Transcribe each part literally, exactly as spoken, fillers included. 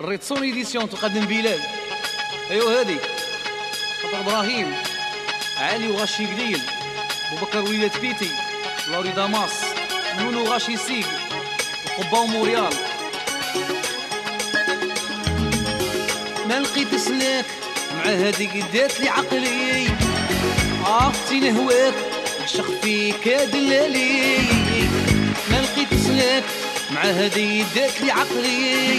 الريتسون إيديسيون تقدم بلال. أيوا هذه خاطر إبراهيم علي وغاشي قليل وبكر وليدات بيتي لوري داماس نونو غاشي سيك وقبا وموريال. ما لقيت سناك مع هذيك دات لي عقلي عرفتي نهواك نعشق فيك يا دلالي. ما لقيت سناك مع هذي دات لي عقلي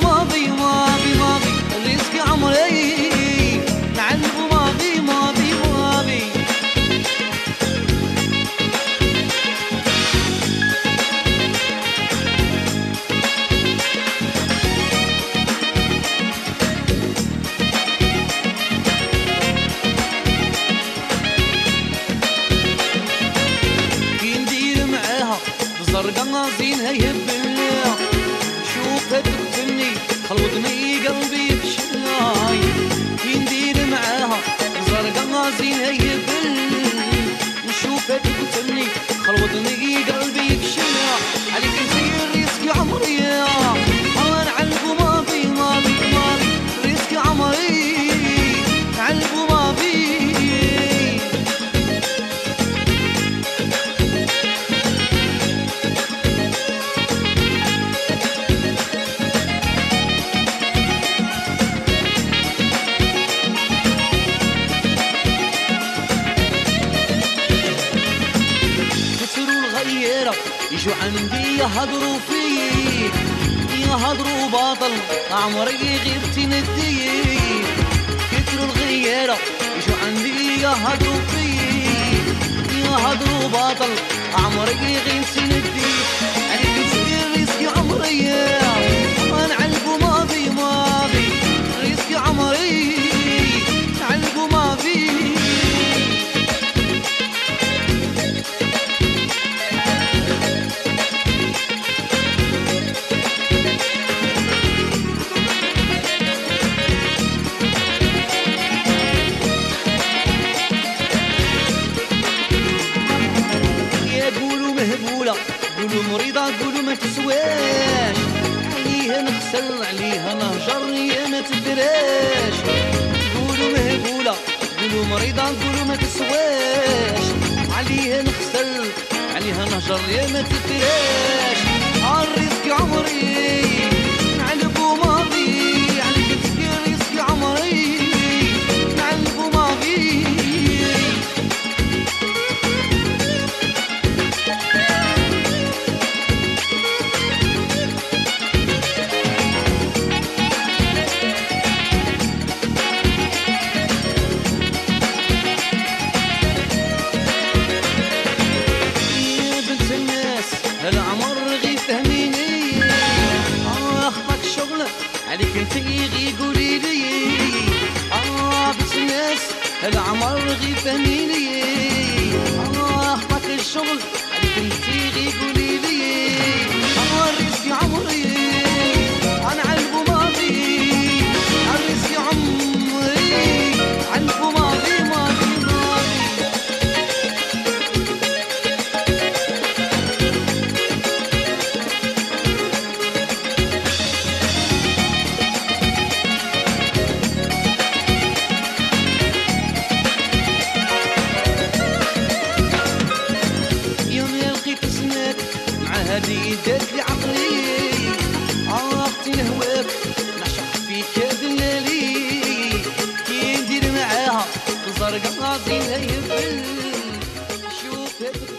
ماضي ماضي ماضي ريسكي عمري نعلبو ماضي ماضي ماضي. كي ندير معاها بزرقا زينها يهبلها شوفها تبتلني خلطني قلبي بشلاي. كي ندير معاها بزرقا زينها يهبل نشوفها تبتلني خلطني قلبي بشلا. عليك انت يا ريسكي عمري الله نعلبو ماضي ماضي ماضي ريسكي عمري نعلبو ماضي. يجو عندي يهضروا فيك يهضروا باطل عمري غير تنديك كتروا الغيرة. يجو عندي يهضروا فيك يهضروا باطل عمري غير تنديك. عليك انت ريسكي عمري نعلبو ماضي ماضي ريسكي عمري نعلبو ماضي. قولوا مريضة قولوا ما تسواش عليها نغسل عليها نهجر يا ما تدراش. قولوا مهبولة قولوا مريضة قولوا ما تسواش عليها نغسل عليها نهجر يا ما تدراش. عالرزق عمري نعلبو ماضي عليك تسكي رزق عمري نعلبو ماضي. عليك انتي غي قولي لي اه بنت الناس العمر غي فهميني اه خطاك الشغل. عليك انتي غي قولي لي اه رزقي عمري انا علبو ماضي رزقي عمري علبو ماضي ماضي ماضي. هادي دات لي عقلي عرفتي نهواك نعشق فيك يا دلالي. كي ندير معاها زرقا زينها يبل شوفها